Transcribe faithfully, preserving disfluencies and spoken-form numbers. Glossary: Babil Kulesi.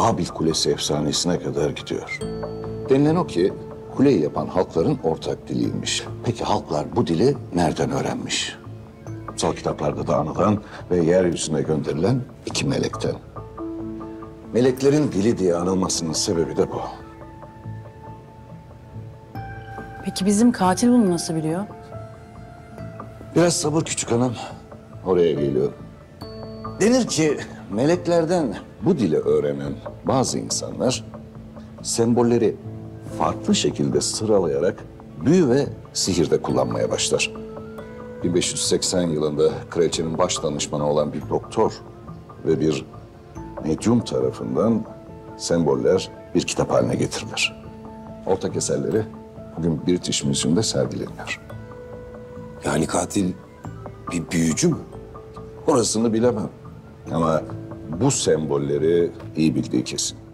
Babil Kulesi efsanesine kadar gidiyor. Denilen o ki kuleyi yapan halkların ortak diliymiş. Peki halklar bu dili nereden öğrenmiş? Kutsal kitaplarda da anılan ve yeryüzüne gönderilen iki melekten. Meleklerin dili diye anılmasının sebebi de bu. Peki bizim katil bunu nasıl biliyor? Biraz sabır küçük hanım. Oraya geliyorum. Denir ki meleklerden bu dili öğrenen bazı insanlar sembolleri farklı şekilde sıralayarak büyü ve sihirde kullanmaya başlar. bin beş yüz seksen yılında kraliçenin baş danışmanı olan bir doktor ve bir medyum tarafından semboller bir kitap haline getirilir. Ortak eserleri bugün British Müzesi'nde sergileniyor. Yani katil bir büyücü mü? Orasını bilemem. Ama bu sembolleri iyi bildiği kesin.